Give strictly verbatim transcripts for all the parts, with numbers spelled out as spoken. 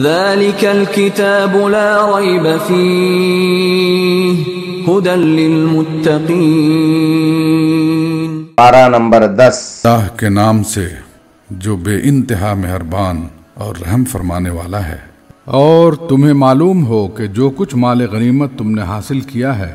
ذلك الكتاب لا ريب فيه هدى للمتقين। पारा नंबर दस। अल्लाह के नाम से जो बेइंतहा मेहरबान और रहम फरमाने वाला है। और तुम्हें मालूम हो कि जो कुछ माल गनीमत तुमने हासिल किया है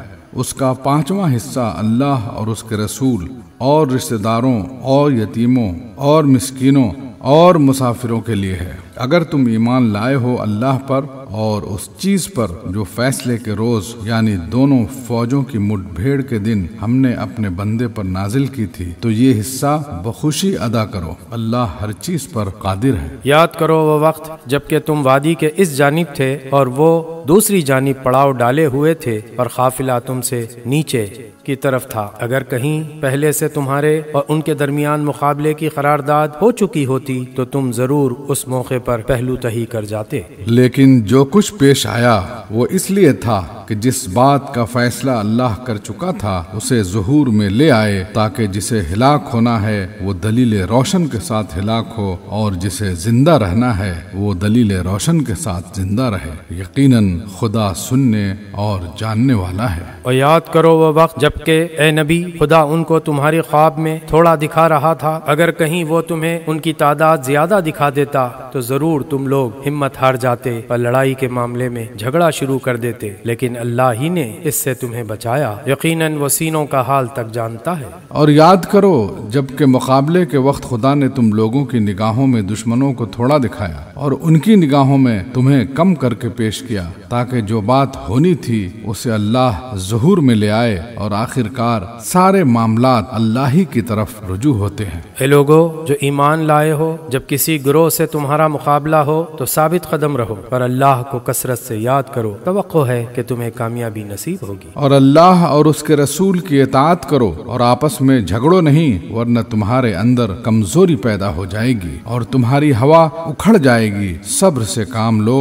उसका पांचवा हिस्सा अल्लाह और उसके रसूल और रिश्तेदारों और यतीमों और मिस्किनों और मुसाफिरों के लिए है, अगर तुम ईमान लाए हो अल्लाह पर और उस चीज़ पर जो फैसले के रोज़ यानी दोनों फौजों की मुठभेड़ के दिन हमने अपने बंदे पर नाजिल की थी, तो ये हिस्सा बखुशी अदा करो। अल्लाह हर चीज़ पर कादिर है। याद करो वो वक्त जबकि तुम वादी के इस जानिब थे और वो दूसरी जानिब पड़ाव डाले हुए थे और काफिला तुमसे नीचे की तरफ था। अगर कहीं पहले से तुम्हारे और उनके दरमियान मुकाबले की करारदाद हो चुकी होती तो तुम जरूर उस मौके पर पहलू तही कर जाते। लेकिन जो कुछ पेश आया वो इसलिए था कि जिस बात का फैसला अल्लाह कर चुका था उसे ज़ुहूर में ले आए, ताकि जिसे हिलाक होना है वो दलील रोशन के साथ हिलाक हो और जिसे जिंदा रहना है वो दलील रोशन के साथ जिंदा रहे। यकीनन खुदा सुनने और जानने वाला है। और याद करो वो वक्त जबकि ए नबी खुदा उनको तुम्हारे ख्वाब में थोड़ा दिखा रहा था, अगर कहीं वो तुम्हें उनकी तादाद ज्यादा दिखा देता तो जरूर तुम लोग हिम्मत हार जाते और लड़ाई के मामले में झगड़ा शुरू कर देते, लेकिन अल्लाह ही ने इससे तुम्हें बचाया। यकीनन वो सीनों का हाल तक जानता है। और याद करो जबकि मुकाबले के वक्त खुदा ने तुम लोगों की निगाहों में दुश्मनों को थोड़ा दिखाया और उनकी निगाहों में तुम्हें कम करके पेश किया, ताकि जो बात होनी थी उसे अल्लाह ज़ुहूर में ले आए और आखिरकार सारे मामलात अल्लाह ही की तरफ रुजू होते हैं। हे लोगो जो ईमान लाए हो, जब किसी गिरोह से तुम्हारा मुकाबला हो तो साबित कदम रहो और अल्लाह को कसरत से याद करो, तवक्को है कि तुम्हें कामयाबी नसीब होगी। और अल्लाह और उसके रसूल की इताअत करो और आपस में झगड़ो नहीं, वरना तुम्हारे अंदर कमजोरी पैदा हो जाएगी और तुम्हारी हवा उखड़ जाएगी। सब्र से काम लो,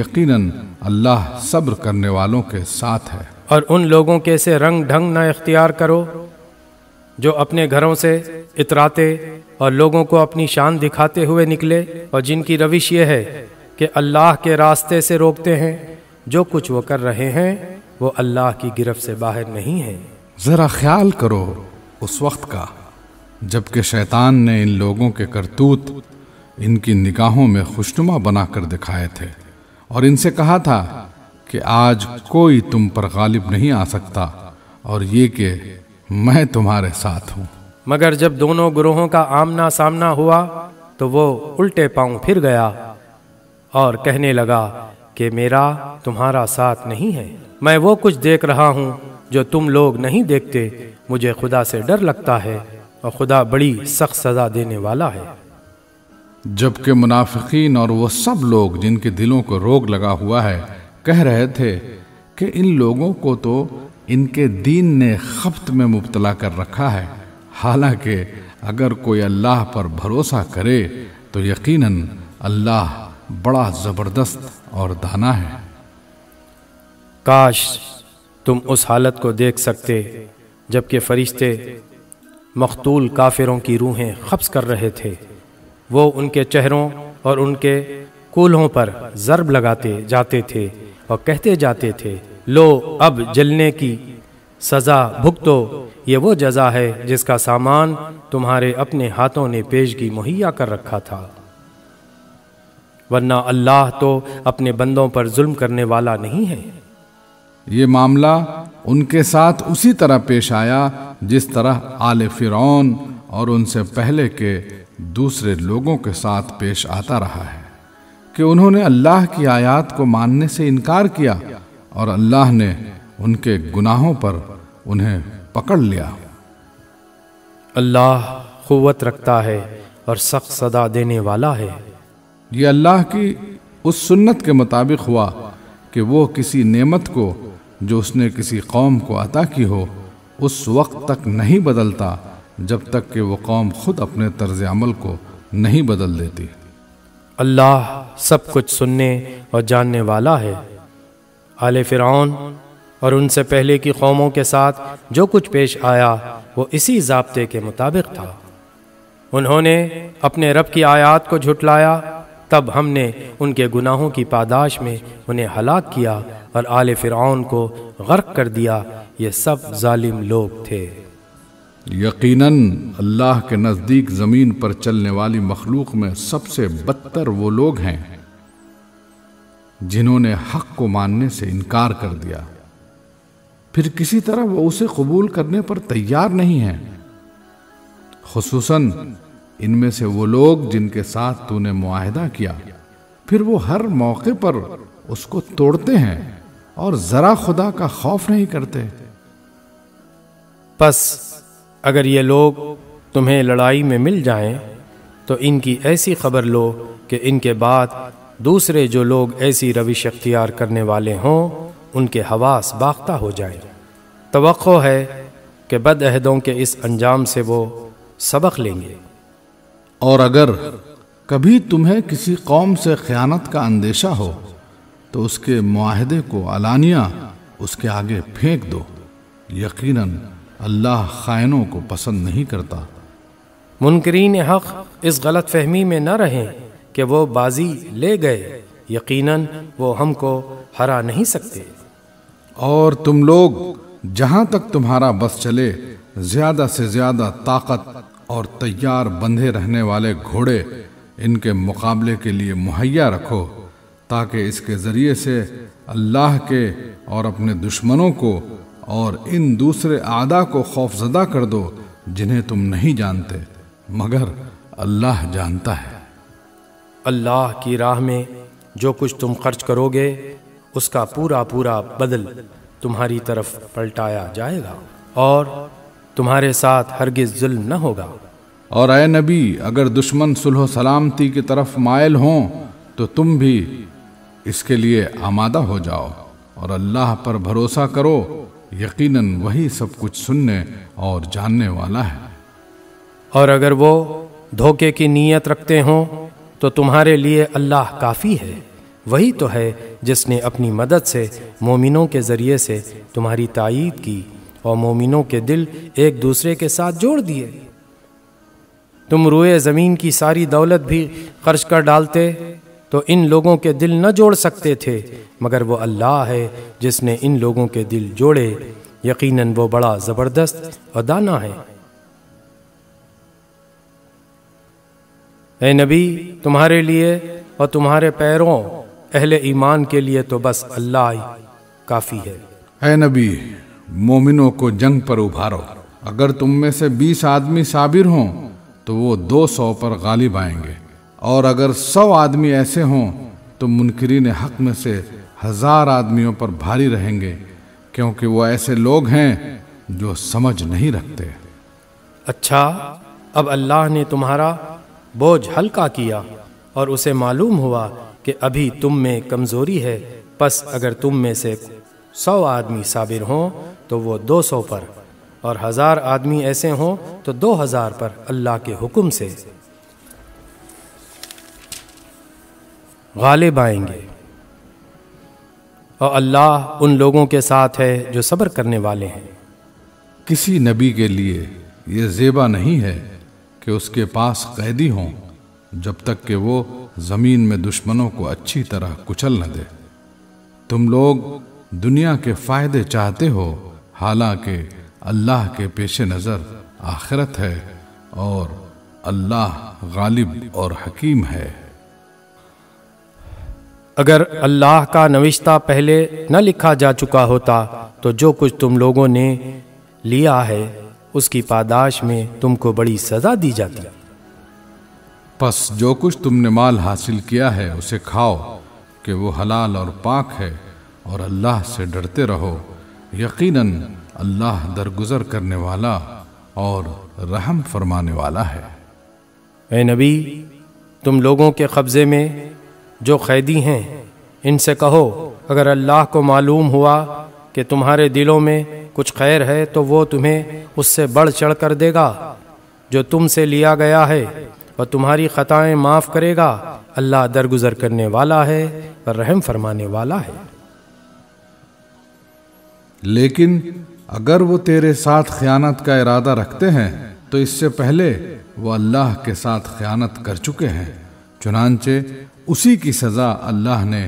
यकीनन अल्लाह सब्र करने वालों के साथ है। और उन लोगों के से रंग ढंग न इख्तियार करो जो अपने घरों से इतराते और लोगों को अपनी शान दिखाते हुए निकले और जिनकी रविश यह है कि अल्लाह के रास्ते से रोकते हैं। जो कुछ वो कर रहे हैं वो अल्लाह की गिरफ्त से बाहर नहीं है। जरा ख्याल करो उस वक्त का जबकि शैतान ने इन लोगों के करतूत इनकी निगाहों में खुशनुमा बनाकर दिखाए थे और इनसे कहा था कि आज कोई तुम पर गालिब नहीं आ सकता और ये कि मैं तुम्हारे साथ हूँ। मगर जब दोनों ग्रोहों का आमना सामना हुआ तो वो उल्टे पांव फिर गया और कहने लगा कि मेरा तुम्हारा साथ नहीं है, मैं वो कुछ देख रहा हूँ जो तुम लोग नहीं देखते, मुझे खुदा से डर लगता है और खुदा बड़ी सख्त सज़ा देने वाला है। जबकि मुनाफिकीन और वो सब लोग जिनके दिलों को रोग लगा हुआ है कह रहे थे कि इन लोगों को तो इनके दीन ने खब्त में मुब्तला कर रखा है, हालांकि अगर कोई अल्लाह पर भरोसा करे तो यकीनन अल्लाह बड़ा ज़बरदस्त और दाना है। काश तुम उस हालत को देख सकते जबकि फरिश्ते मकतूल काफिरों की रूहें खब्स कर रहे थे, वो उनके चेहरों और उनके कूल्हों पर ज़र्ब लगाते जाते थे और कहते जाते थे, लो अब जलने की सज़ा भुगतो, ये वो जज़ा है जिसका सामान तुम्हारे अपने हाथों ने पेशगी मुहैया कर रखा था, वरना अल्लाह तो अपने बंदों पर जुल्म करने वाला नहीं है। ये मामला उनके साथ उसी तरह पेश आया जिस तरह आले फिरौन और उनसे पहले के दूसरे लोगों के साथ पेश आता रहा है कि उन्होंने अल्लाह की आयत को मानने से इनकार किया और अल्लाह ने उनके गुनाहों पर उन्हें पकड़ लिया। अल्लाह क़ुव्वत रखता है और सख्त सज़ा देने वाला है। ये अल्लाह की उस सुन्नत के मुताबिक हुआ कि वो किसी नेमत को जो उसने किसी कौम को अता की हो उस वक्त तक नहीं बदलता जब तक कि वो कौम खुद अपने तर्ज अमल को नहीं बदल देती। अल्लाह सब कुछ सुनने और जानने वाला है। आले फिरौन और उनसे पहले की कौमों के साथ जो कुछ पेश आया वो इसी ज़ाब्ते के मुताबिक था। उन्होंने अपने रब की आयात को झुटलाया तब हमने उनके गुनाहों की पादाश में उन्हें हलाक किया और आले फ़िरऔन को गर्क कर दिया। ये सब जालिम लोग थे। यकीनन अल्लाह के नज़दीक ज़मीन पर चलने वाली मखलूक में सबसे बदतर वो लोग हैं जिन्होंने हक़ को मानने से इनकार कर दिया, फिर किसी तरह वो उसे कबूल करने पर तैयार नहीं हैं। खुसूसन इनमें से वो लोग जिनके साथ तूने मुआहदा किया, फिर वो हर मौके पर उसको तोड़ते हैं और ज़रा खुदा का खौफ नहीं करते। बस अगर ये लोग तुम्हें लड़ाई में मिल जाएं, तो इनकी ऐसी खबर लो कि इनके बाद दूसरे जो लोग ऐसी रविश अख्तियार करने वाले हों उनके हवास बाख्ता हो जाएं। तवक्को है कि बदअहदों के इस अंजाम से वो सबक लेंगे। और अगर कभी तुम्हें किसी कौम से ख़यानत का अंदेशा हो तो उसके मुआहदे को अलानिया उसके आगे फेंक दो। यकीनन अल्लाह ख़ाइनों को पसंद नहीं करता। मुनकरीन हक़ इस गलत फहमी में न रहें कि वो बाजी ले गए, यकीनन वो हमको हरा नहीं सकते। और तुम लोग जहाँ तक तुम्हारा बस चले ज़्यादा से ज़्यादा ताकत और तैयार बंधे रहने वाले घोड़े इनके मुकाबले के लिए मुहैया रखो, ताकि इसके ज़रिए से अल्लाह के और अपने दुश्मनों को और इन दूसरे आदा को खौफजदा कर दो जिन्हें तुम नहीं जानते, मगर अल्लाह जानता है। अल्लाह की राह में जो कुछ तुम खर्च करोगे उसका पूरा पूरा बदल तुम्हारी तरफ पलटाया जाएगा और तुम्हारे साथ हरगिज़ जुल्म न होगा। और ऐ नबी, अगर दुश्मन सुलह सलामती की तरफ मायल हों तो तुम भी इसके लिए आमादा हो जाओ और अल्लाह पर भरोसा करो, यकीनन वही सब कुछ सुनने और जानने वाला है। और अगर वो धोखे की नीयत रखते हों तो तुम्हारे लिए अल्लाह काफ़ी है, वही तो है जिसने अपनी मदद से मोमिनों के ज़रिए से तुम्हारी तायीद की और मोमिनों के दिल एक दूसरे के साथ जोड़ दिए। तुम रुए ज़मीन की सारी दौलत भी खर्च कर डालते तो इन लोगों के दिल न जोड़ सकते थे, मगर वो अल्लाह है जिसने इन लोगों के दिल जोड़े। यकीनन वो बड़ा ज़बरदस्त और दाना है। ऐ नबी, तुम्हारे लिए और तुम्हारे पैरों अहले ईमान के लिए तो बस अल्लाह ही काफ़ी है। ऐ नबी, मोमिनों को जंग पर उभारो। अगर तुम में से बीस आदमी साबिर हों तो वो दो सौ पर गालिब आएंगे, और अगर सौ आदमी ऐसे हों तो मुनकरीन हक़ में से हज़ार आदमियों पर भारी रहेंगे, क्योंकि वो ऐसे लोग हैं जो समझ नहीं रखते। अच्छा, अब अल्लाह ने तुम्हारा बोझ हल्का किया और उसे मालूम हुआ कि अभी तुम में कमज़ोरी है, बस अगर तुम में से सौ आदमी साबिर हों तो वो दो सौ पर और हज़ार आदमी ऐसे हों तो दो हज़ार पर अल्लाह के हुक्म से गालिब आएंगे। और अल्लाह उन लोगों के साथ है जो सब्र करने वाले हैं। किसी नबी के लिए ये ज़ेबा नहीं है कि उसके पास कैदी हों जब तक कि वो ज़मीन में दुश्मनों को अच्छी तरह कुचल न दे। तुम लोग दुनिया के फ़ायदे चाहते हो, हालांकि अल्लाह के पेश नज़र आखिरत है और अल्लाह गालिब और हकीम है। अगर अल्लाह का नविश्ता पहले न लिखा जा चुका होता तो जो कुछ तुम लोगों ने लिया है उसकी पादाश में तुमको बड़ी सज़ा दी जाती। बस जो कुछ तुमने माल हासिल किया है उसे खाओ कि वो हलाल और पाक है, और अल्लाह से डरते रहो। यकीनन अल्लाह दरगुजर करने वाला और रहम फरमाने वाला है। ऐ नबी, तुम लोगों के कब्ज़े में जो कैदी हैं इनसे कहो, अगर अल्लाह को मालूम हुआ कि तुम्हारे दिलों में कुछ खैर है तो वो तुम्हें उससे बढ़ चढ़ कर देगा जो तुमसे लिया गया है और तुम्हारी खताएं माफ़ करेगा। अल्लाह दरगुजर करने वाला है और रहम फरमाने वाला है। लेकिन अगर वो तेरे साथ ख़यानत का इरादा रखते हैं तो इससे पहले वो अल्लाह के साथ ख़यानत कर चुके हैं, चुनांचे उसी की सज़ा अल्लाह ने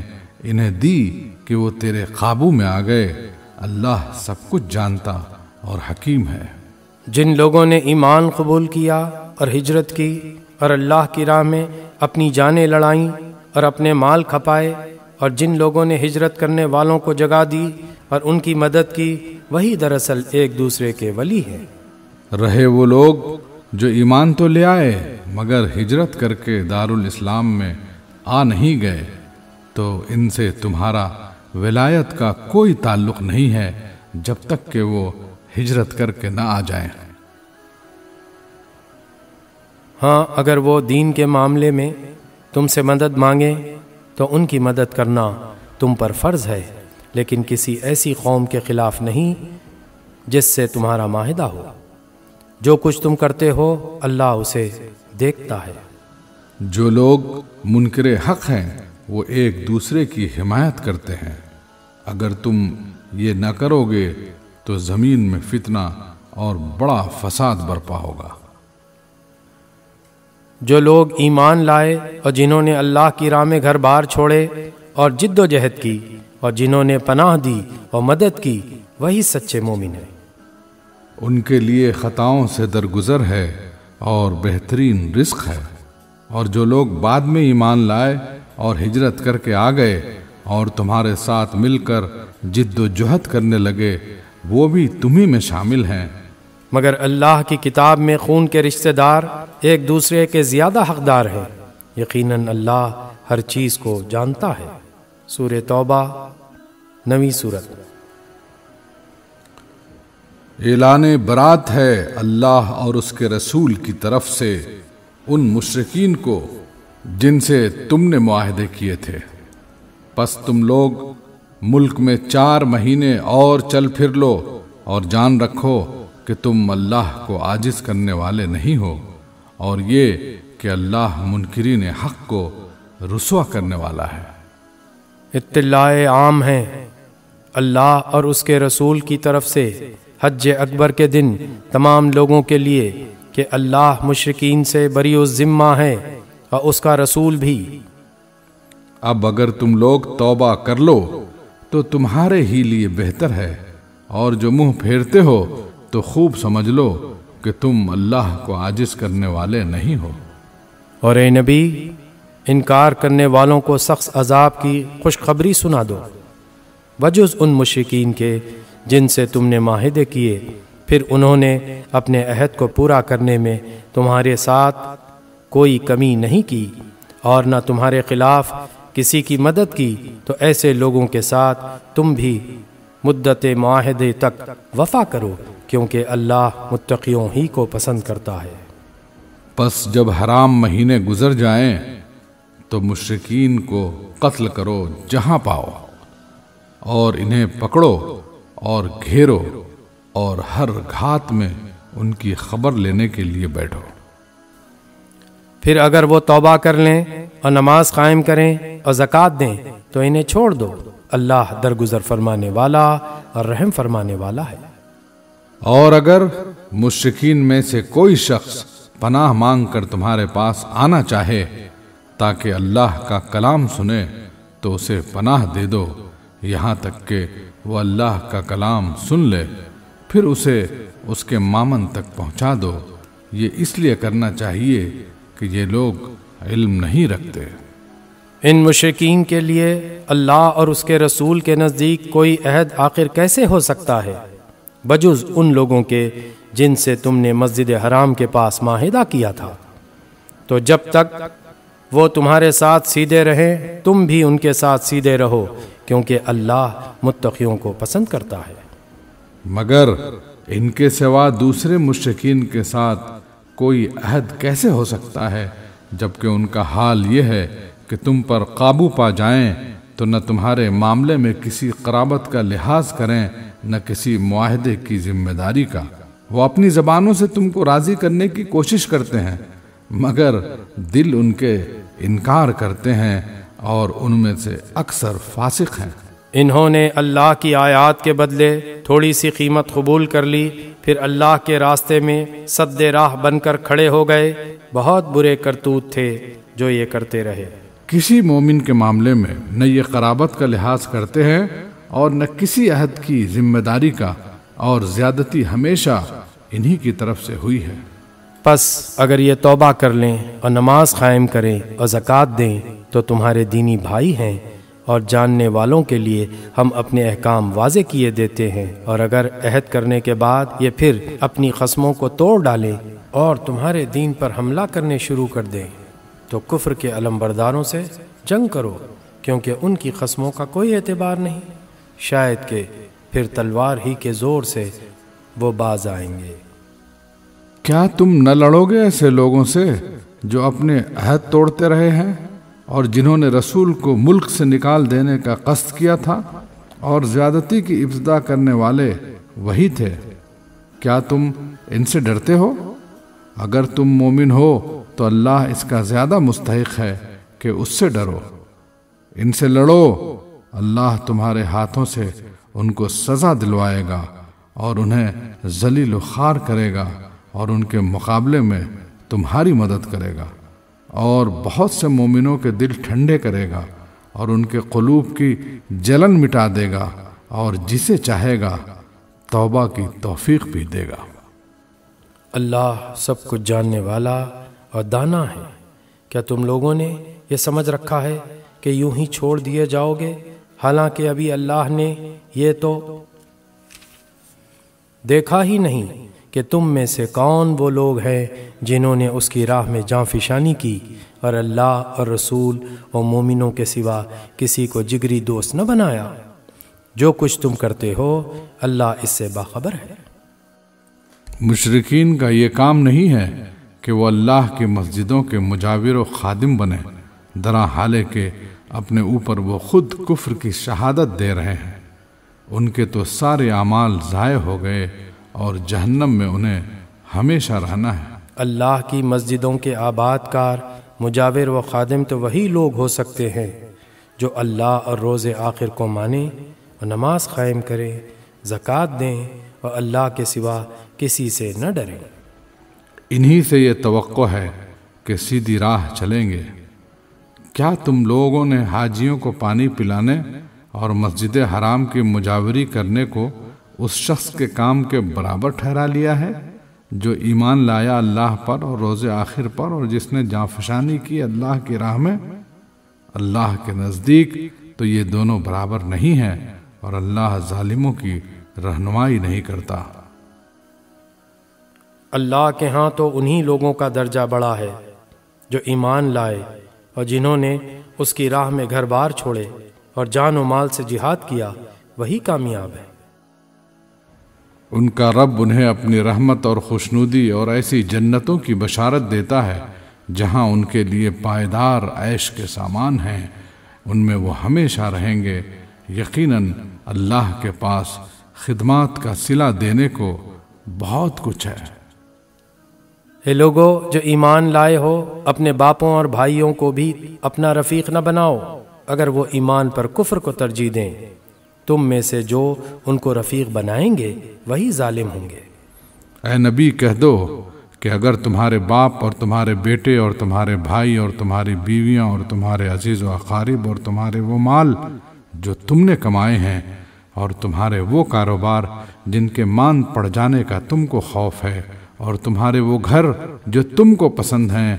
इन्हें दी कि वो तेरे काबू में आ गए। अल्लाह सब कुछ जानता और हकीम है। जिन लोगों ने ईमान कबूल किया और हिजरत की और अल्लाह की राह में अपनी जानें लड़ाईं और अपने माल खपाए, और जिन लोगों ने हिजरत करने वालों को जगह दी और उनकी मदद की, वही दरअसल एक दूसरे के वली है। रहे वो लोग जो ईमान तो ले आए मगर हिजरत करके दारुल इस्लाम में आ नहीं गए, तो इनसे तुम्हारा विलायत का कोई ताल्लुक नहीं है जब तक कि वो हिजरत करके ना आ जाएं। हाँ, अगर वो दीन के मामले में तुमसे मदद मांगे तो उनकी मदद करना तुम पर फ़र्ज़ है, लेकिन किसी ऐसी कौम के ख़िलाफ़ नहीं जिससे तुम्हारा माहिदा हो। जो कुछ तुम करते हो अल्लाह उसे देखता है। जो लोग मुनकरे हक़ हैं वो एक दूसरे की हिमायत करते हैं। अगर तुम ये न करोगे तो ज़मीन में फितना और बड़ा फसाद बरपा होगा। जो लोग ईमान लाए और जिन्होंने अल्लाह की राह में घर बार छोड़े और जिद्दोजहद की और जिन्होंने पनाह दी और मदद की, वही सच्चे मोमिन हैं। उनके लिए ख़ताओं से दरगुजर है और बेहतरीन रिस्क है। और जो लोग बाद में ईमान लाए और हिजरत करके आ गए और तुम्हारे साथ मिलकर जिद्दोजहद करने लगे, वो भी तुम्ही में शामिल हैं। मगर अल्लाह की किताब में खून के रिश्तेदार एक दूसरे के ज़्यादा हक़दार हैं। यकीनन अल्लाह हर चीज़ को जानता है। सूरह तौबा, नवी सूरत। ऐलाने बरात है अल्लाह और उसके रसूल की तरफ से उन मुशरिकीन को जिनसे तुमने मुआहदे किए थे। पस तुम लोग मुल्क में चार महीने और चल फिर लो और जान रखो कि तुम अल्लाह को आजिज करने वाले नहीं हो, और ये कि अल्लाह मुनकिरीन हक़ को रुसवा करने वाला है। इत्तिलाए आम है अल्लाह और उसके रसूल की तरफ से हज अकबर के दिन तमाम लोगों के लिए कि अल्लाह मुशरिकीन से बरीउ ज़िम्मा है और उसका रसूल भी। अब अगर तुम लोग तौबा कर लो तो तुम्हारे ही लिए बेहतर है, और जो मुँह फेरते हो तो खूब समझ लो कि तुम अल्लाह को आजिज करने वाले नहीं हो। और ए नबी, इनकार करने वालों को सख्त अजाब की खुशखबरी सुना दो, वजुज़ उन मुशरिकीन के जिनसे तुमने माहिदे किए, फिर उन्होंने अपने अहद को पूरा करने में तुम्हारे साथ कोई कमी नहीं की और न तुम्हारे खिलाफ किसी की मदद की, तो ऐसे लोगों के साथ तुम भी मुद्दत मुआहदे तक वफा करो, क्योंकि अल्लाह मुत्तक़ियों ही को पसंद करता है। पस जब हराम महीने गुजर जाएं तो मुशरिकीन को कत्ल करो जहाँ पाओ, और इन्हें पकड़ो और घेरो और हर घात में उनकी खबर लेने के लिए बैठो। फिर अगर वो तौबा कर लें और नमाज कायम करें और ज़कात दें तो इन्हें छोड़ दो। अल्लाह दरगुजर फरमाने वाला और रहम फरमाने वाला है। और अगर मुशरिकीन में से कोई शख्स पनाह मांग कर तुम्हारे पास आना चाहे ताकि अल्लाह का कलाम सुने तो उसे पनाह दे दो, यहाँ तक कि वो अल्लाह का कलाम सुन ले, फिर उसे उसके मामन तक पहुँचा दो। ये इसलिए करना चाहिए कि ये लोग इल्म नहीं रखते। इन मुशरिकीन के लिए अल्लाह और उसके रसूल के नज़दीक कोई अहद आखिर कैसे हो सकता है, बजुज़ उन लोगों के जिनसे तुमने मस्जिद हराम के पास माहिदा किया था। तो जब तक वो तुम्हारे साथ सीधे रहें तुम भी उनके साथ सीधे रहो, क्योंकि अल्लाह मुत्तक़ियों को पसंद करता है। मगर इनके सिवा दूसरे मुशरिकीन के साथ कोई अहद कैसे हो सकता है, जबकि उनका हाल ये है कि तुम पर काबू पा जाएं तो न तुम्हारे मामले में किसी क़राबत का लिहाज करें न किसी मुआहदे की जिम्मेदारी का। वो अपनी ज़बानों से तुमको राज़ी करने की कोशिश करते हैं मगर दिल उनके इनकार करते हैं, और उनमें से अक्सर फासिक हैं। इन्होंने अल्लाह की आयात के बदले थोड़ी सी कीमत कबूल कर ली, फिर अल्लाह के रास्ते में सद्दे राह बनकर खड़े हो गए। बहुत बुरे करतूत थे जो ये करते रहे। किसी मोमिन के मामले में न ये क़राबत का लिहाज करते हैं और न किसी अहद की जिम्मेदारी का, और ज़्यादती हमेशा इन्हीं की तरफ से हुई है। बस अगर ये तौबा कर लें और नमाज कायम करें और ज़कात दें तो तुम्हारे दीनी भाई हैं, और जानने वालों के लिए हम अपने अहकाम वाजे किए देते हैं। और अगर अहद करने के बाद ये फिर अपनी क़समों को तोड़ डालें और तुम्हारे दीन पर हमला करने शुरू कर दें तो कुफ्र के अलमबरदारों से जंग करो, क्योंकि उनकी क़समों का कोई एतबार नहीं, शायद के फिर तलवार ही के ज़ोर से वो बाज आएंगे। क्या तुम न लड़ोगे ऐसे लोगों से जो अपने अहद तोड़ते रहे हैं और जिन्होंने रसूल को मुल्क से निकाल देने का कस्द किया था, और ज़्यादती की इब्तिदा करने वाले वही थे? क्या तुम इनसे डरते हो? अगर तुम मोमिन हो तो अल्लाह इसका ज़्यादा मुस्तहिक है कि उससे डरो। इनसे लड़ो, अल्लाह तुम्हारे हाथों से उनको सज़ा दिलवाएगा और उन्हें जलील ख़ार करेगा और उनके मुकाबले में तुम्हारी मदद करेगा और बहुत से मोमिनों के दिल ठंडे करेगा और उनके क़ुलूब की जलन मिटा देगा और जिसे चाहेगा तौबा की तौफीक भी देगा। अल्लाह सब कुछ जानने वाला और दाना है। क्या तुम लोगों ने यह समझ रखा है कि यूं ही छोड़ दिए जाओगे, हालांकि अभी अल्लाह ने ये तो देखा ही नहीं कि तुम में से कौन वो लोग हैं जिन्होंने उसकी राह में जांफिशानी की, और अल्लाह और रसूल और मोमिनों के सिवा किसी को जिगरी दोस्त न बनाया। जो कुछ तुम करते हो अल्लाह इससे बाखबर है। मुशरिकीन का ये काम नहीं है कि वो अल्लाह की मस्जिदों के मुजाविर व खादिम बने, दरा हाले के अपने ऊपर वो खुद कुफ्र की शहादत दे रहे हैं। उनके तो सारे अमाल ज़ाय हो गए और जहन्नम में उन्हें हमेशा रहना है। अल्लाह की मस्जिदों के आबादकार, मुजाविर व खादिम तो वही लोग हो सकते हैं जो अल्लाह और रोज़ आखिर को माने और नमाज कायम करें, ज़कात दें और अल्लाह के सिवा किसी से न डरें। इन्हीं से ये तवक्को है कि सीधी राह चलेंगे। क्या तुम लोगों ने हाजियों को पानी पिलाने और मस्जिद हराम की मुजावरी करने को उस शख्स के काम के बराबर ठहरा लिया है जो ईमान लाया अल्लाह पर और रोज़े आखिर पर, और जिसने जांफशानी की अल्लाह की राह में? अल्लाह के नज़दीक तो ये दोनों बराबर नहीं हैं, और अल्लाह जालिमों की रहनुमाई नहीं करता। अल्लाह के यहाँ तो उन्हीं लोगों का दर्जा बड़ा है जो ईमान लाए और जिन्होंने उसकी राह में घर बार छोड़े और जान और माल से जिहाद किया, वही कामयाब है। उनका रब उन्हें अपनी रहमत और खुशनुदी और ऐसी जन्नतों की बशारत देता है जहां उनके लिए पायदार ऐश के सामान हैं, उनमें वो हमेशा रहेंगे। यकीनन अल्लाह के पास खिदमात का सिला देने को बहुत कुछ है। हे लोगो जो ईमान लाए हो, अपने बापों और भाइयों को भी अपना रफ़ीक न बनाओ अगर वो ईमान पर कुफ्र को तरजीह दें। तुम में से जो उनको रफ़ीक बनाएंगे वही जालिम होंगे। ऐ नबी कह दो कि अगर तुम्हारे बाप और तुम्हारे बेटे और तुम्हारे भाई और तुम्हारी बीवियां और तुम्हारे अजीज़ व अक़ारिब और तुम्हारे वो माल जो तुमने कमाए हैं और तुम्हारे वो कारोबार जिनके मान पड़ जाने का तुमको खौफ है और तुम्हारे वो घर जो तुमको पसंद हैं,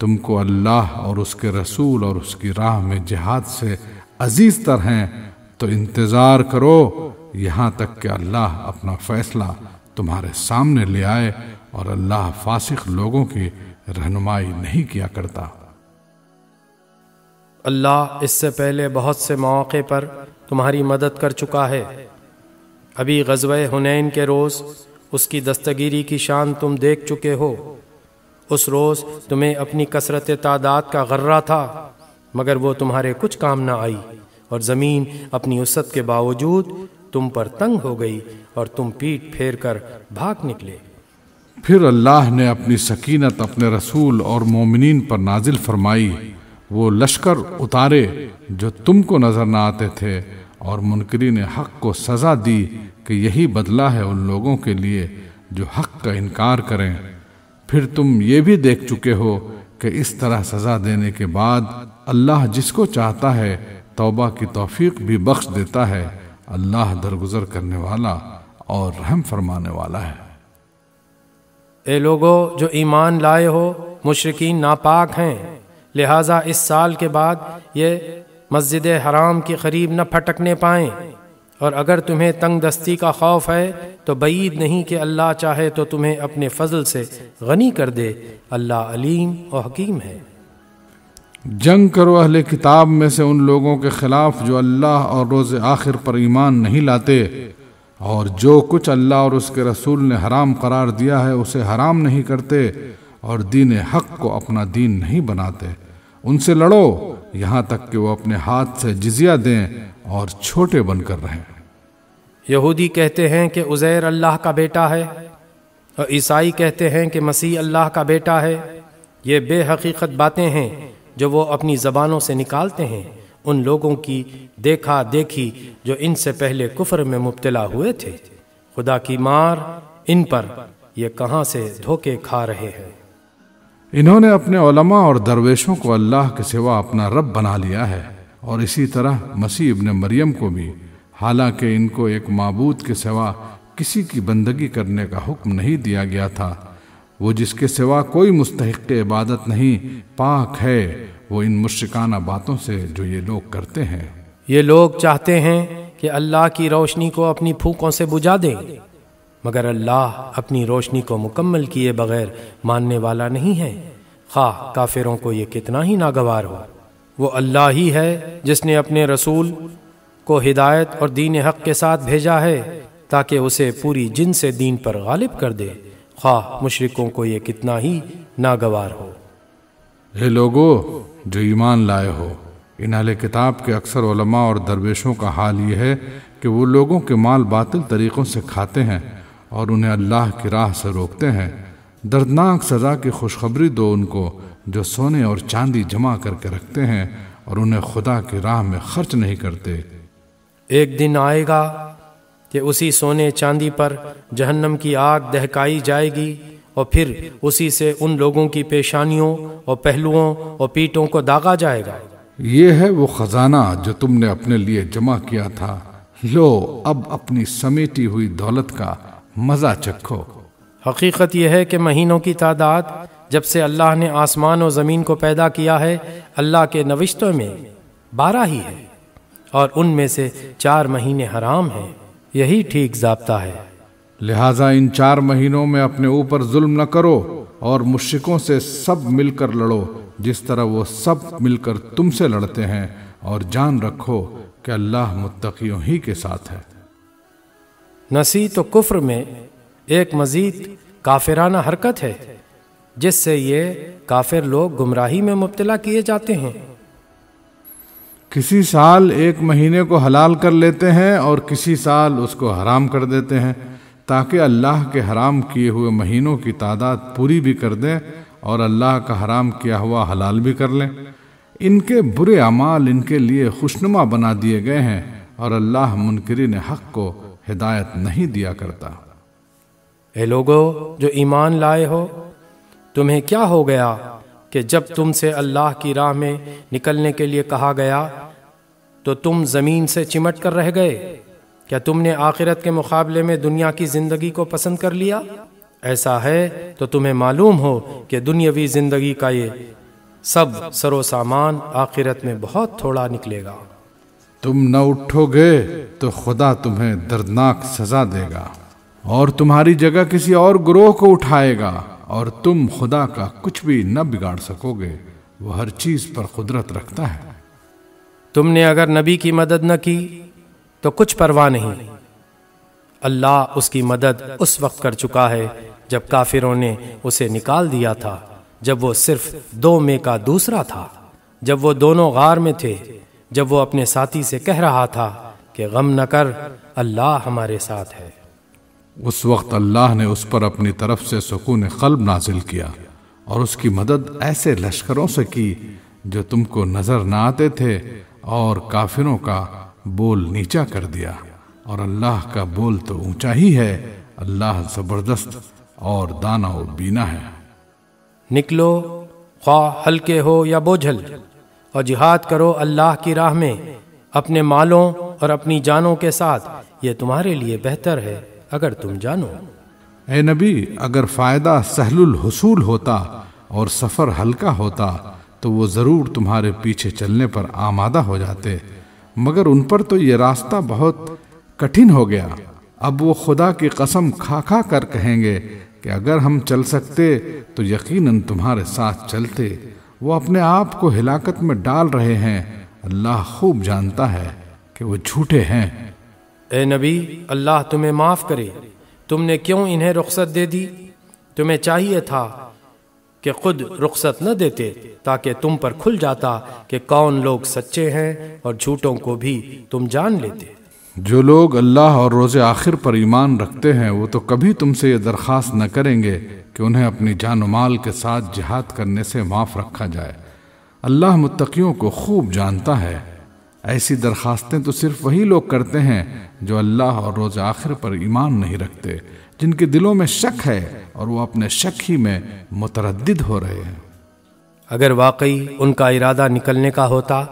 तुमको अल्लाह और उसके रसूल और उसकी राह में जिहाद से अजीज़ तर हैं, तो इंतज़ार करो यहाँ तक कि अल्लाह अपना फ़ैसला तुम्हारे सामने ले आए, और अल्लाह फासिक लोगों की रहनुमाई नहीं किया करता। अल्लाह इससे पहले बहुत से मौक़े पर तुम्हारी मदद कर चुका है। अभी ग़ज़वे हुनैन के रोज़ उसकी दस्तगीरी की शान तुम देख चुके हो। उस रोज़ तुम्हें अपनी कसरत तादाद का गर्रा था, मगर वो तुम्हारे कुछ काम ना आई, और ज़मीन अपनी उसत के बावजूद तुम पर तंग हो गई और तुम पीठ फेर कर भाग निकले। फिर अल्लाह ने अपनी सकीनत अपने रसूल और मोमिनीन पर नाजिल फरमाई। वो लश्कर उतारे जो तुमको नज़र ना आते थे, और मुनकरीन हक़ को सज़ा दी कि यही बदला है उन लोगों के लिए जो हक़ का इनकार करें। फिर तुम ये भी देख चुके हो कि इस तरह सज़ा देने के बाद अल्लाह जिसको चाहता है तौबा की तौफीक भी बख्श देता है। अल्लाह दरगुजर करने वाला और रहम फरमाने वाला है। ए लोगों जो ईमान लाए हो, मुशरिकीन नापाक हैं, लिहाजा इस साल के बाद ये मस्जिद हराम के करीब न फटकने पाएँ। और अगर तुम्हें तंग दस्ती का खौफ है तो बईद नहीं कि अल्लाह चाहे तो तुम्हें अपने फजल से गनी कर दे। अल्लाह अलीम और हकीम है। जंग करो अहले किताब में से उन लोगों के खिलाफ जो अल्लाह और रोज़ आखिर पर ईमान नहीं लाते, और जो कुछ अल्लाह और उसके रसूल ने हराम करार दिया है उसे हराम नहीं करते और दीन हक़ को अपना दीन नहीं बनाते। उनसे लड़ो यहाँ तक कि वो अपने हाथ से जिजिया दें और छोटे बनकर रहें। यहूदी कहते हैं कि उज़ैर अल्लाह का बेटा है और ईसाई कहते हैं कि मसीह अल्लाह का बेटा है। ये बेहकीकत बातें हैं जो वो अपनी ज़बानों से निकालते हैं उन लोगों की देखा देखी जो इनसे पहले कुफ्र में मुब्तला हुए थे। खुदा की मार इन पर, ये कहाँ से धोखे खा रहे हैं। इन्होंने अपने उलमा और दरवेशों को अल्लाह के सिवा अपना रब बना लिया है, और इसी तरह मसीह इब्ने मरियम को भी, हालांकि इनको एक माबूद के सिवा किसी की बंदगी करने का हुक्म नहीं दिया गया था। वो जिसके सिवा कोई मुस्तहिक इबादत नहीं, पाक है वो इन मुश्रिकाना बातों से जो ये लोग करते हैं। ये लोग चाहते हैं कि अल्लाह की रोशनी को अपनी फूकों से बुझा दें, मगर अल्लाह अपनी रोशनी को मुकम्मल किए बगैर मानने वाला नहीं है, खा काफिरों को ये कितना ही नागवार हो। वो अल्लाह ही है जिसने अपने रसूल को हिदायत और दीन हक़ के साथ भेजा है ताकि उसे पूरी जिन से दीन पर गालिब कर दे, ख्वाह मुशरिकों को ये कितना ही नागवार हो। हे लोगो जो ईमान लाए हो, इन अहले किताब के अक्सर उलमा और दरवेशों का हाल ये है कि वो लोगों के माल बातिल तरीक़ों से खाते हैं और उन्हें अल्लाह की राह से रोकते हैं। दर्दनाक सज़ा की खुशखबरी दो उनको जो सोने और चांदी जमा करके रखते हैं और उन्हें खुदा की राह में खर्च नहीं करते। एक दिन आएगा कि उसी सोने चांदी पर जहन्नम की आग दहकाई जाएगी और फिर उसी से उन लोगों की पेशानियों और पहलुओं और पीठों को दागा जाएगा। ये है वो खजाना जो तुमने अपने लिए जमा किया था, लो अब अपनी समेटी हुई दौलत का मज़ा चखो। हकीकत यह है कि महीनों की तादाद जब से अल्लाह ने आसमान और ज़मीन को पैदा किया है अल्लाह के नविश्तों में बारह ही है, और उनमें से चार महीने हराम हैं। यही ठीक ज़ाब्ता है। लिहाजा इन चार महीनों में अपने ऊपर जुल्म न करो और मुश्रिकों से सब मिलकर लड़ो जिस तरह वो सब मिलकर तुमसे लड़ते हैं, और जान रखो कि अल्लाह मुत्तकियों ही के साथ है। नसी तो कुफ्र में एक मजीद काफिराना हरकत है जिससे ये काफिर लोग गुमराही में मुब्तला किए जाते हैं। किसी साल एक महीने को हलाल कर लेते हैं और किसी साल उसको हराम कर देते हैं ताकि अल्लाह के हराम किए हुए महीनों की तादाद पूरी भी कर दें और अल्लाह का हराम किया हुआ हलाल भी कर लें। इनके बुरे अमाल इनके लिए खुशनुमा बना दिए गए हैं, और अल्लाह मुनकिरीन हक़ को हिदायत नहीं दिया करता। ए लोगो जो ईमान लाए हो, तुम्हें क्या हो गया कि जब तुमसे अल्लाह की राह में निकलने के लिए कहा गया तो तुम ज़मीन से चिमट कर रह गए? क्या तुमने आखिरत के मुकाबले में दुनिया की ज़िंदगी को पसंद कर लिया? ऐसा है तो तुम्हें मालूम हो कि दुनियावी ज़िंदगी का ये सब सरो सामान आखिरत में बहुत थोड़ा निकलेगा। तुम न उठोगे तो खुदा तुम्हें दर्दनाक सज़ा देगा और तुम्हारी जगह किसी और ग्रोह को उठाएगा, और तुम खुदा का कुछ भी न बिगाड़ सकोगे, वो हर चीज़ पर कुदरत रखता है। तुमने अगर नबी की मदद न की तो कुछ परवाह नहीं, अल्लाह उसकी मदद उस वक्त कर चुका है जब काफिरों ने उसे निकाल दिया था, जब वो सिर्फ दो में का दूसरा था, जब वो दोनों गार में थे, जब वो अपने साथी से कह रहा था कि गम न कर, अल्लाह हमारे साथ है। उस वक्त अल्लाह ने उस पर अपनी तरफ से सुकून क़ल्ब नाजिल किया और उसकी मदद ऐसे लश्करों से की जो तुमको नज़र न आते थे, और काफिरों का बोल नीचा कर दिया, और अल्लाह का बोल तो ऊंचा ही है। अल्लाह ज़बरदस्त और दाना और बीना है। निकलो, ख्वाह हल्के हो या बोझल, और जिहाद करो अल्लाह की राह में अपने मालों और अपनी जानों के साथ, ये तुम्हारे लिए बेहतर है अगर तुम जानो। ए नबी, अगर फ़ायदा सहलुल हुसूल होता और सफ़र हल्का होता तो वो ज़रूर तुम्हारे पीछे चलने पर आमादा हो जाते, मगर उन पर तो ये रास्ता बहुत कठिन हो गया। अब वो खुदा की कसम खा खा कर कहेंगे कि अगर हम चल सकते तो यकीनन तुम्हारे साथ चलते। वो अपने आप को हिलाकत में डाल रहे हैं। अल्लाह खूब जानता है कि वो झूठे हैं। ए नबी, अल्लाह तुम्हें माफ़ करे, तुमने क्यों इन्हें रुख्सत दे दी? तुम्हें चाहिए था कि खुद रुख्सत न देते ताकि तुम पर खुल जाता कि कौन लोग सच्चे हैं और झूठों को भी तुम जान लेते। जो लोग अल्लाह और रोज़ आखिर पर ईमान रखते हैं वो तो कभी तुमसे ये दरख्वास्त न करेंगे कि उन्हें अपनी जान और माल के साथ जिहाद करने से माफ़ रखा जाए। अल्लाह मुत्तकियों को खूब जानता है। ऐसी दरख्वास्तें तो सिर्फ़ वही लोग करते हैं जो अल्लाह और रोज़ आखिर पर ईमान नहीं रखते, जिनके दिलों में शक है और वो अपने शक ही में मुतरद्दिद हो रहे हैं। अगर वाकई उनका इरादा निकलने का होता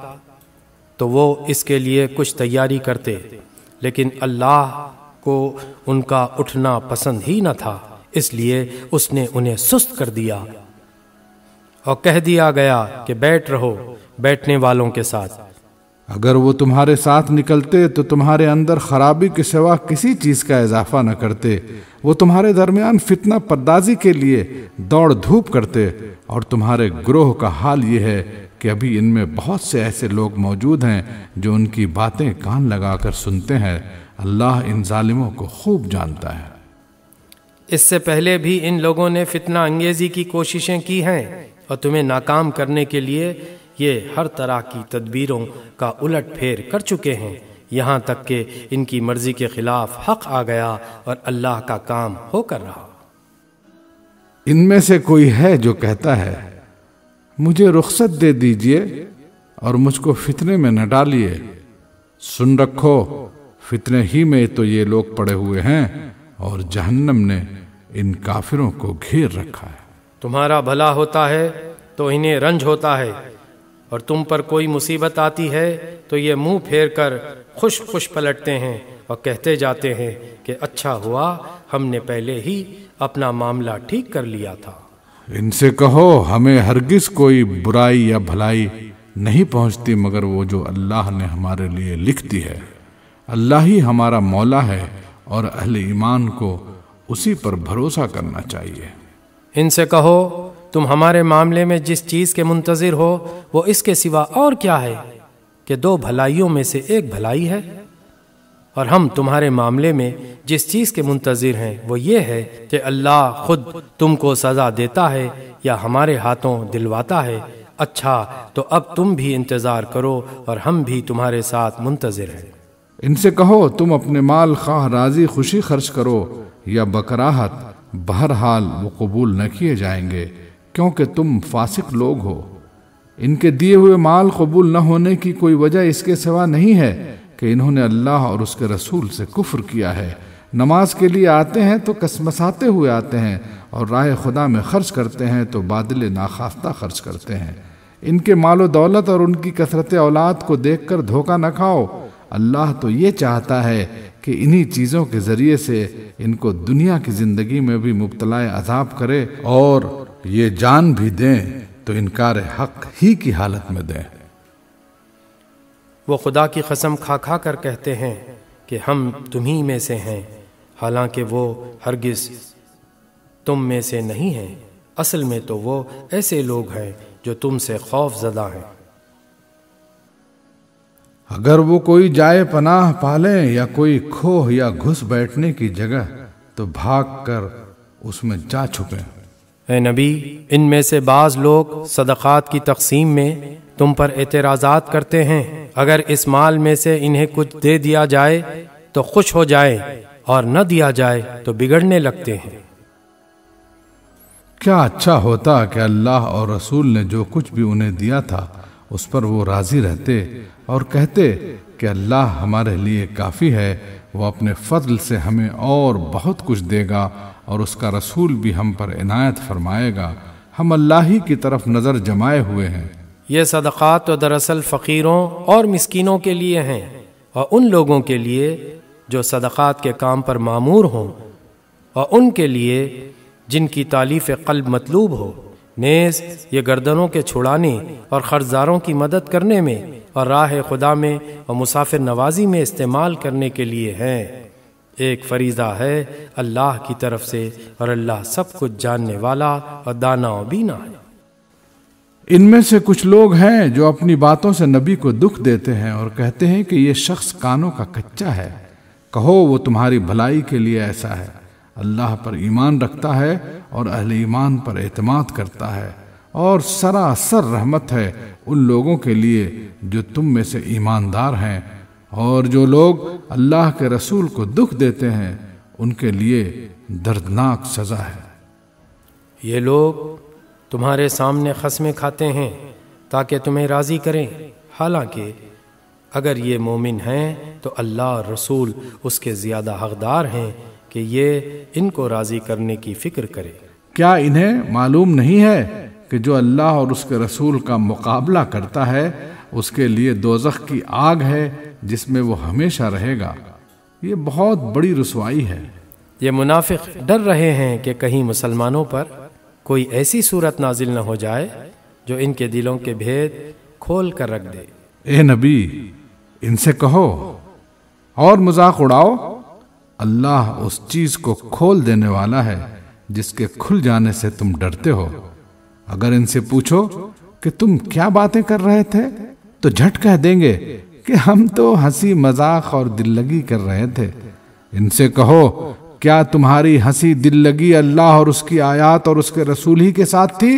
तो वो इसके लिए कुछ तैयारी करते, लेकिन अल्लाह को उनका उठना पसंद ही न था, इसलिए उसने उन्हें सुस्त कर दिया और कह दिया गया कि बैठ रहो बैठने वालों के साथ। अगर वो तुम्हारे साथ निकलते तो तुम्हारे अंदर खराबी के सिवा किसी चीज़ का इजाफा न करते। वो तुम्हारे दरमियान फितना पर्दाजी के लिए दौड़ धूप करते। और तुम्हारे ग्रोह का हाल ये है कि अभी इनमें बहुत से ऐसे लोग मौजूद हैं जो उनकी बातें कान लगाकर सुनते हैं। अल्लाह इन जालिमों को खूब जानता है। इससे पहले भी इन लोगों ने फितना अंगेजी की कोशिशें की हैं और तुम्हें नाकाम करने के लिए ये हर तरह की तदबीरों का उलट फेर कर चुके हैं, यहाँ तक कि इनकी मर्जी के खिलाफ हक आ गया और अल्लाह का काम होकर रहा। इनमें से कोई है जो कहता है मुझे रुख्सत दे दीजिए और मुझको फितने में न डालिए। सुन रखो, फितने ही में तो ये लोग पड़े हुए हैं और जहन्नम ने इन काफिरों को घेर रखा है। तुम्हारा भला होता है तो इन्हें रंज होता है और तुम पर कोई मुसीबत आती है तो ये मुंह फेर कर खुश खुश पलटते हैं और कहते जाते हैं कि अच्छा हुआ हमने पहले ही अपना मामला ठीक कर लिया था। इनसे कहो हमें हरगिज़ कोई बुराई या भलाई नहीं पहुंचती मगर वो जो अल्लाह ने हमारे लिए लिख दी है। अल्लाह ही हमारा मौला है और अहले ईमान को उसी पर भरोसा करना चाहिए। इनसे कहो तुम हमारे मामले में जिस चीज़ के मुंतज़िर हो वो इसके सिवा और क्या है कि दो भलाइयों में से एक भलाई है, और हम तुम्हारे मामले में जिस चीज़ के मुंतज़िर हैं वो ये है कि अल्लाह खुद तुमको सज़ा देता है या हमारे हाथों दिलवाता है। अच्छा, तो अब तुम भी इंतज़ार करो और हम भी तुम्हारे साथ मुंतज़िर हैं। इनसे कहो तुम अपने माल खाह राजी खुशी खर्च करो या बकराहत, बहरहाल वो कबूल न किए जाएंगे क्योंकि तुम फासिक लोग हो। इनके दिए हुए माल कबूल न होने की कोई वजह इसके सिवा नहीं है कि इन्होंने अल्लाह और उसके रसूल से कुफ्र किया है। नमाज के लिए आते हैं तो कसमसाते हुए आते हैं और राह खुदा में खर्च करते हैं तो बादिल नाखास्ता खर्च करते हैं। इनके मालो दौलत और उनकी कसरत औलाद को देखकर धोखा न खाओ। अल्लाह तो ये चाहता है कि इन्हीं चीज़ों के ज़रिए से इनको दुनिया की ज़िंदगी में भी मुब्तलाए अजाब करे और ये जान भी दें तो इनकार हक़ ही की हालत में दें। वो खुदा की कसम खा खा कर कहते हैं कि हम तुम्ही में से हैं, हालांकि वो हरगिज़ तुम में से नहीं हैं। असल में तो वो ऐसे लोग हैं जो तुमसे खौफ ज़दा हैं। अगर वो कोई जाए पनाह पालें या कोई खोह या घुस बैठने की जगह तो भाग कर उसमें जा छुपें। ए नबी, इनमें से बाज़ लोग सदक़ात की तकसीम में तुम पर एतराज़ात करते हैं। अगर इस माल में से इन्हें कुछ दे दिया जाए तो खुश हो जाए और न दिया जाए तो बिगड़ने लगते हैं। क्या अच्छा होता कि अल्लाह और रसूल ने जो कुछ भी उन्हें दिया था उस पर वो राज़ी रहते और कहते कि अल्लाह हमारे लिए काफ़ी है, वो अपने फजल से हमें और बहुत कुछ देगा और उसका रसूल भी हम पर इनायत फरमाएगा। हम अल्लाह ही की तरफ नज़र जमाए हुए हैं। ये सदक़ात तो दरअसल फ़कीरों और मिस्कीनों के लिए हैं और उन लोगों के लिए जो सदक़ात के काम पर मामूर हों और उनके लिए जिनकी तालीफ़ क़ल्ब मतलूब हो। नेज़ ये गर्दनों के छुड़ाने और ख़र्ज़ारों की मदद करने में और राह खुदा में और मुसाफिर नवाजी में इस्तेमाल करने के लिए हैं। एक फरीज़ा है अल्लाह की तरफ से और अल्लाह सब कुछ जानने वाला और दाना और बीना है। इनमें से कुछ लोग हैं जो अपनी बातों से नबी को दुख देते हैं और कहते हैं कि ये शख्स कानों का कच्चा है, कहो वो तुम्हारी भलाई के लिए ऐसा है। अल्लाह पर ईमान रखता है और अहले ईमान पर एतमाद करता है, और सरासर रहमत है उन लोगों के लिए जो तुम में से ईमानदार हैं। और जो लोग अल्लाह के रसूल को दुख देते हैं उनके लिए दर्दनाक सज़ा है। ये लोग तुम्हारे सामने खसमें खाते हैं ताकि तुम्हें राज़ी करें, हालांकि अगर ये मोमिन हैं तो अल्लाह और रसूल उसके ज़्यादा हकदार हैं कि ये इनको राज़ी करने की फ़िक्र करे। क्या इन्हें मालूम नहीं है कि जो अल्लाह और उसके रसूल का मुकाबला करता है उसके लिए दोज़ख की आग है जिसमें वो हमेशा रहेगा। ये बहुत बड़ी रुसवाई है। ये मुनाफिक डर रहे हैं कि कहीं मुसलमानों पर कोई ऐसी सूरत नाजिल न हो जाए जो इनके दिलों के भेद खोल कर रख दे। ए नबी, इनसे कहो और मजाक उड़ाओ, अल्लाह उस चीज़ को खोल देने वाला है जिसके खुल जाने से तुम डरते हो। अगर इनसे पूछो कि तुम क्या बातें कर रहे थे तो झट कह देंगे कि हम तो हंसी मजाक और दिल लगी कर रहे थे। इनसे कहो, क्या तुम्हारी हंसी दिल लगी अल्लाह और उसकी आयात और उसके रसूल ही के साथ थी?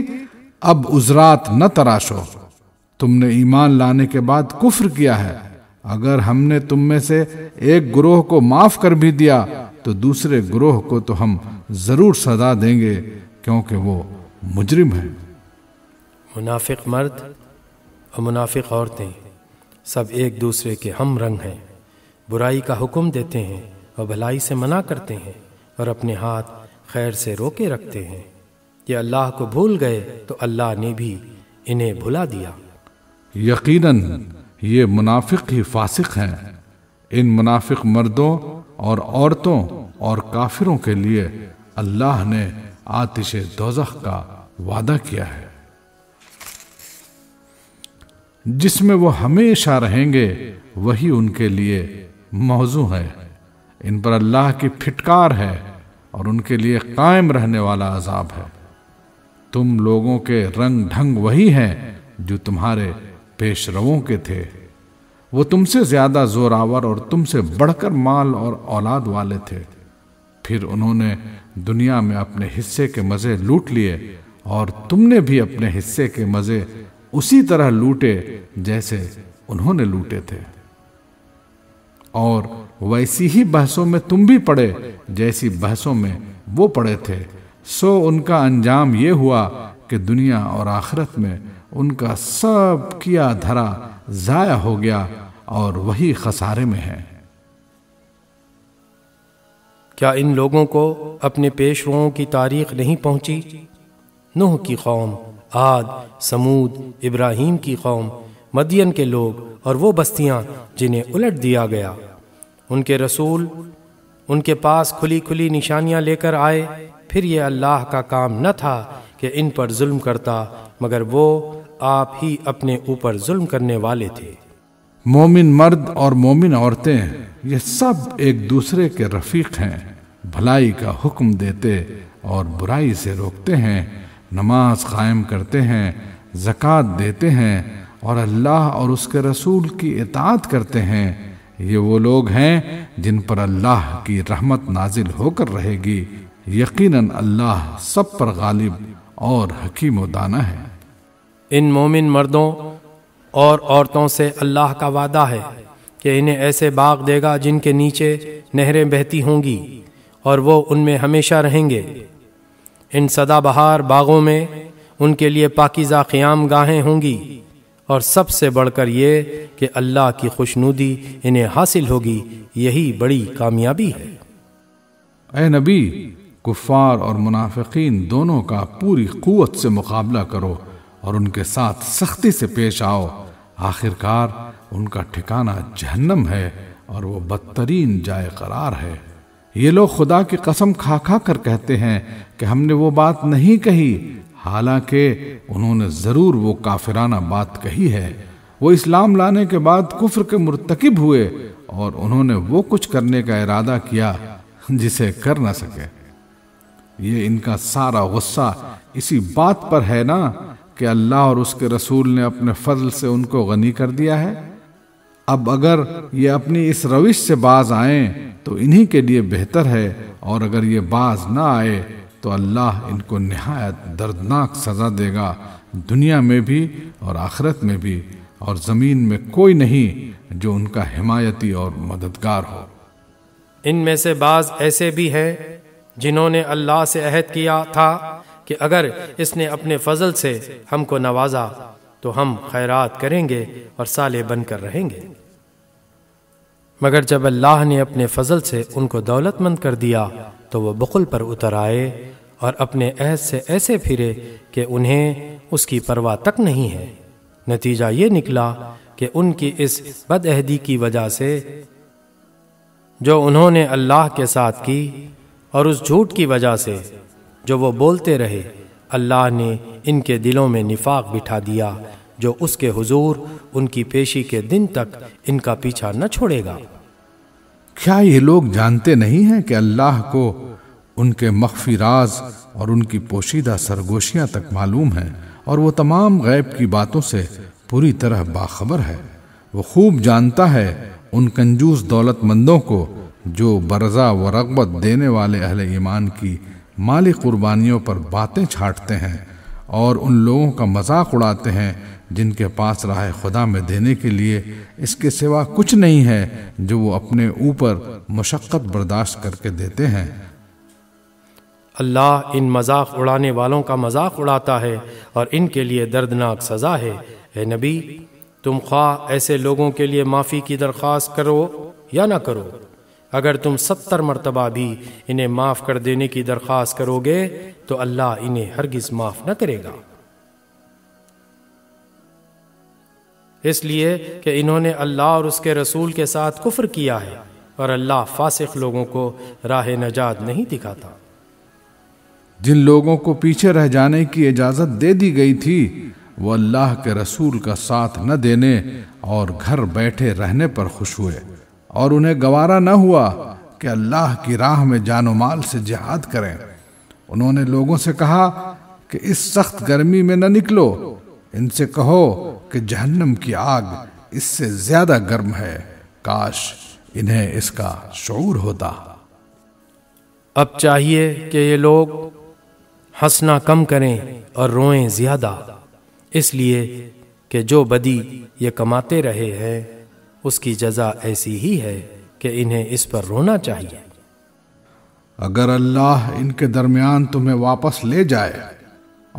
अब उजरात न तराशो। तुमने ईमान लाने के बाद कुफ्र किया है। अगर हमने तुम में से एक गिरोह को माफ़ कर भी दिया तो दूसरे गिरोह को तो हम ज़रूर सज़ा देंगे क्योंकि वो मुजरिम है। मुनाफिक मर्द और मुनाफिक औरतें सब एक दूसरे के हम रंग हैं। बुराई का हुक्म देते हैं और भलाई से मना करते हैं और अपने हाथ खैर से रोके रखते हैं। ये अल्लाह को भूल गए तो अल्लाह ने भी इन्हें भुला दिया। यकीनन ये मुनाफिक ही फासिक हैं। इन मुनाफिक मर्दों और औरतों और काफिरों के लिए अल्लाह ने आतिश दोज़ख का वादा किया है जिसमें वो हमेशा रहेंगे, वही उनके लिए मौजू है। इन पर अल्लाह की फिटकार है और उनके लिए कायम रहने वाला अजाब है। तुम लोगों के रंग ढंग वही हैं जो तुम्हारे पेशरों के थे। वो तुमसे ज़्यादा जोरावर और तुमसे बढ़कर माल और औलाद वाले थे। फिर उन्होंने दुनिया में अपने हिस्से के मज़े लूट लिए और तुमने भी अपने हिस्से के मज़े उसी तरह लूटे जैसे उन्होंने लूटे थे, और वैसी ही बहसों में तुम भी पड़े जैसी बहसों में वो पड़े थे। सो उनका अंजाम ये हुआ कि दुनिया और आखिरत में उनका सब किया धरा ज़ाया हो गया और वही खसारे में है। क्या इन लोगों को अपने पेशवों की तारीख नहीं पहुंची? नूह की कौम, आद, समूद, इब्राहीम की कौम, मदियन के लोग और वो बस्तियां जिन्हें उलट दिया गया। उनके रसूल उनके पास खुली खुली निशानियां लेकर आए, फिर ये अल्लाह का काम न था कि इन पर जुल्म करता, मगर वो आप ही अपने ऊपर जुल्म करने वाले थे। मोमिन मर्द और मोमिन औरतें ये सब एक दूसरे के रफीक हैं। भलाई का हुक्म देते और बुराई से रोकते हैं, नमाज कायम करते हैं, ज़कात देते हैं और अल्लाह और उसके रसूल की इताअत करते हैं। ये वो लोग हैं जिन पर अल्लाह की रहमत नाजिल होकर रहेगी। यकीनन अल्लाह सब पर गालिब और हकीम व दाना है। इन मोमिन मर्दों और औरतों से अल्लाह का वादा है कि इन्हें ऐसे बाग देगा जिनके नीचे नहरें बहती होंगी और वो उनमें हमेशा रहेंगे। इन सदाबहार बागों में उनके लिए पाकीज़ा क़याम गाहें होंगी और सबसे बढ़कर ये कि अल्लाह की खुशनुदी इन्हें हासिल होगी। यही बड़ी कामयाबी है। ऐ नबी, कुफ़ार और मुनाफिकीन दोनों का पूरी क़ुव्वत से मुकाबला करो और उनके साथ सख्ती से पेश आओ, आखिरकार उनका ठिकाना जहन्नम है और वो बदतरीन जाए करार है। ये लोग खुदा की कसम खा खा कर कहते हैं कि हमने वो बात नहीं कही, हालांकि उन्होंने ज़रूर वो काफिराना बात कही है। वो इस्लाम लाने के बाद कुफ्र के मुर्तकिब हुए और उन्होंने वो कुछ करने का इरादा किया जिसे कर ना सके। ये इनका सारा गुस्सा इसी बात पर है ना कि अल्लाह और उसके रसूल ने अपने फजल से उनको गनी कर दिया है। अब अगर ये अपनी इस रविश से बाज आएं तो इन्हीं के लिए बेहतर है, और अगर ये बाज ना आए तो अल्लाह इनको निहायत दर्दनाक सज़ा देगा, दुनिया में भी और आखिरत में भी, और ज़मीन में कोई नहीं जो उनका हिमायती और मददगार हो। इनमें से बाज ऐसे भी हैं जिन्होंने अल्लाह से अहद किया था कि अगर इसने अपने फजल से हमको नवाजा तो हम खैरात करेंगे और साले बनकर रहेंगे, मगर जब अल्लाह ने अपने फजल से उनको दौलतमंद कर दिया तो वह बुखल पर उतर आए और अपने अहद से ऐसे फिरे कि उन्हें उसकी परवाह तक नहीं है। नतीजा ये निकला कि उनकी इस बदअहदी की वजह से जो उन्होंने अल्लाह के साथ की और उस झूठ की वजह से जो वो बोलते रहे, अल्लाह ने इनके दिलों में निफाक बिठा दिया जो उसके हुजूर उनकी पेशी के दिन तक इनका पीछा न छोड़ेगा। क्या ये लोग जानते नहीं हैं कि अल्लाह को उनके मख्फी राज और उनकी पोशीदा सरगोशियां तक मालूम हैं और वो तमाम गैब की बातों से पूरी तरह बाखबर है। वो खूब जानता है उन कंजूस दौलतमंदों को जो बरजा व रगबत देने वाले अहले ईमान की माली कुर्बानियों पर बातें छाटते हैं और उन लोगों का मजाक उड़ाते हैं जिनके पास राह खुदा में देने के लिए इसके सिवा कुछ नहीं है जो वो अपने ऊपर मशक्क़त बर्दाश्त करके देते हैं। अल्लाह इन मजाक उड़ाने वालों का मजाक उड़ाता है और इनके लिए दर्दनाक सज़ा है। ए नबी, तुम ख्वाह ऐसे लोगों के लिए माफ़ी की दरख्वास्त करो या ना करो, अगर तुम सत्तर मरतबा भी इन्हें माफ़ कर देने की दरख्वास्त करोगे तो अल्लाह इन्हें हरगिज़ माफ़ न करेगा, इसलिए कि इन्होंने अल्लाह और उसके रसूल के साथ कुफ्र किया है और अल्लाह फासिक लोगों को राह नजात नहीं दिखाता। जिन लोगों को पीछे रह जाने की इजाज़त दे दी गई थी वो अल्लाह के रसूल का साथ न देने और घर बैठे रहने पर खुश हुए और उन्हें गवारा न हुआ कि अल्लाह की राह में जान माल से जिहाद करें। उन्होंने लोगों से कहा कि इस सख्त गर्मी में न निकलो, इनसे कहो कि जहन्नम की आग इससे ज़्यादा गर्म है, काश इन्हें इसका शऊर होता। अब चाहिए कि ये लोग हंसना कम करें और रोएं ज़्यादा, इसलिए कि जो बदी ये कमाते रहे हैं उसकी जज़ा ऐसी ही है कि इन्हें इस पर रोना चाहिए। अगर अल्लाह इनके दरमियान तुम्हें वापस ले जाए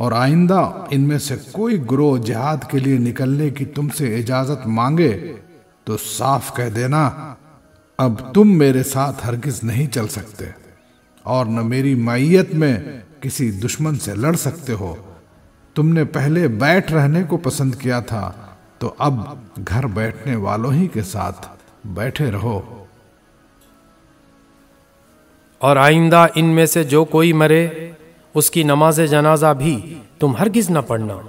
और आइंदा इनमें से कोई ग्रोह जिहाद के लिए निकलने की तुमसे इजाज़त मांगे तो साफ कह देना, अब तुम मेरे साथ हरगिज़ नहीं चल सकते और न मेरी मायत में किसी दुश्मन से लड़ सकते हो। तुमने पहले बैठ रहने को पसंद किया था तो अब घर बैठने वालों ही के साथ बैठे रहो। और आइंदा इनमें से जो कोई मरे उसकी नमाज जनाजा भी तुम हरगिज़ न पढ़ना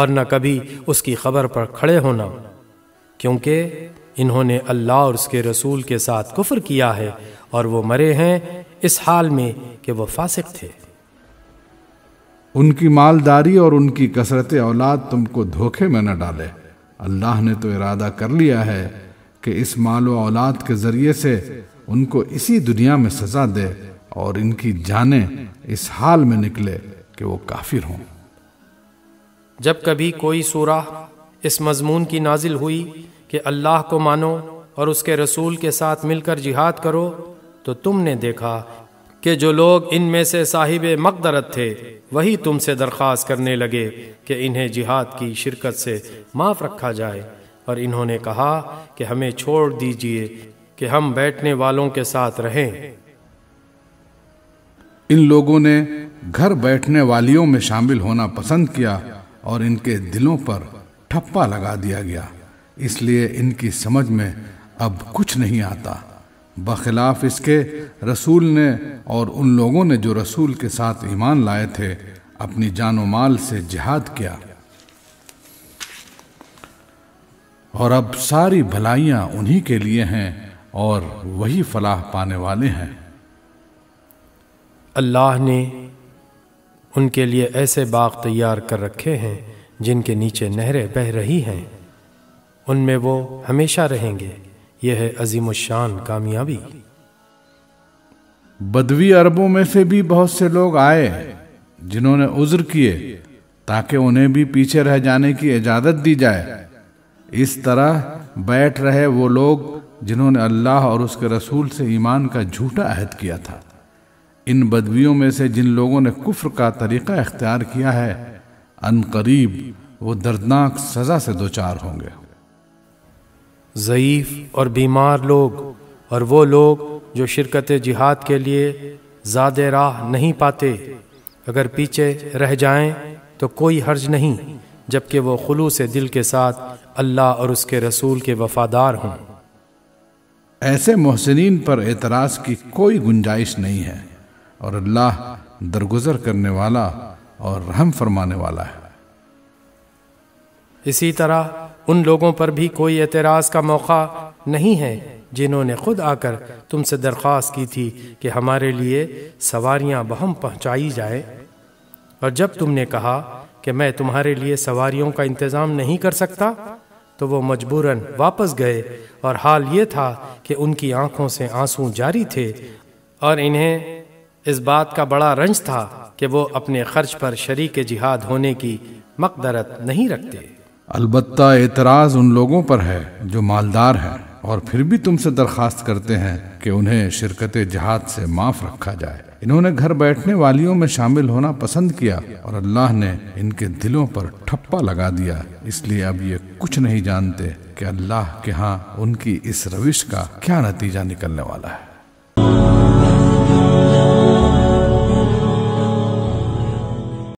और न कभी उसकी खबर पर खड़े होना, क्योंकि इन्होंने अल्लाह और उसके रसूल के साथ कुफ्र किया है और वो मरे हैं इस हाल में कि वो फासिक थे। उनकी मालदारी और उनकी कसरत औलाद तुमको धोखे में न डाले। अल्लाह ने तो इरादा कर लिया है कि इस माल व औलाद के ज़रिए से उनको इसी दुनिया में सज़ा दे और इनकी जानें इस हाल में निकले कि वो काफिर हों। जब कभी कोई सूरह इस मजमून की नाजिल हुई कि अल्लाह को मानो और उसके रसूल के साथ मिलकर जिहाद करो, तो तुमने देखा कि जो लोग इनमें से साहिब मकदरत थे वही तुमसे दरख्वास्त करने लगे कि इन्हें जिहाद की शिरकत से माफ़ रखा जाए, और इन्होंने कहा कि हमें छोड़ दीजिए कि हम बैठने वालों के साथ रहें। इन लोगों ने घर बैठने वालियों में शामिल होना पसंद किया और इनके दिलों पर ठप्पा लगा दिया गया, इसलिए इनकी समझ में अब कुछ नहीं आता। बखिलाफ इसके रसूल ने और उन लोगों ने जो रसूल के साथ ईमान लाए थे अपनी जान और माल से जिहाद किया, और अब सारी भलाइयाँ उन्हीं के लिए हैं और वही फलाह पाने वाले हैं। अल्लाह ने उनके लिए ऐसे बाग तैयार कर रखे हैं जिनके नीचे नहरें बह रही हैं, उनमें वो हमेशा रहेंगे। यह है अजीमुशान कामयाबी। बदवी अरबों में से भी बहुत से लोग आए जिन्होंने उज्र किए ताकि उन्हें भी पीछे रह जाने की इजाज़त दी जाए। इस तरह बैठ रहे वो लोग जिन्होंने अल्लाह और उसके रसूल से ईमान का झूठा अहद किया था। इन बदवियों में से जिन लोगों ने कुफ्र का तरीक़ा इख्तियार किया है, अनकरीब वो दर्दनाक सज़ा से दोचार होंगे। ज़ईफ़ और बीमार लोग और वो लोग जो शिरकत जिहाद के लिए ज़्यादा राह नहीं पाते, अगर पीछे रह जाएं तो कोई हर्ज नहीं, जबकि वो खुलूस दिल के साथ अल्लाह और उसके रसूल के वफादार हों। ऐसे मोहसिनीन पर एतराज़ की कोई गुंजाइश नहीं है, और अल्लाह दरगुजर करने वाला और रहम फरमाने वाला है। इसी तरह उन लोगों पर भी कोई एतराज़ का मौका नहीं है जिन्होंने खुद आकर तुमसे दरख्वास्त की थी कि हमारे लिए सवारियां बहम पहुंचाई जाए, और जब तुमने कहा कि मैं तुम्हारे लिए सवारियों का इंतज़ाम नहीं कर सकता तो वो मजबूरन वापस गए, और हाल ये था कि उनकी आंखों से आंसू जारी थे और इन्हें इस बात का बड़ा रंज था कि वो अपने खर्च पर शरीक जिहाद होने की मकदरत नहीं रखते। अलबत्ता एतराज़ उन लोगों पर है जो मालदार हैं और फिर भी तुमसे दरख्वास्त करते हैं कि उन्हें शिरकत जिहाद से माफ़ रखा जाए। इन्होंने घर बैठने वालियों में शामिल होना पसंद किया और अल्लाह ने इनके दिलों पर ठप्पा लगा दिया, इसलिए अब ये कुछ नहीं जानते कि अल्लाह के यहाँ उनकी इस रविश का क्या नतीजा निकलने वाला है।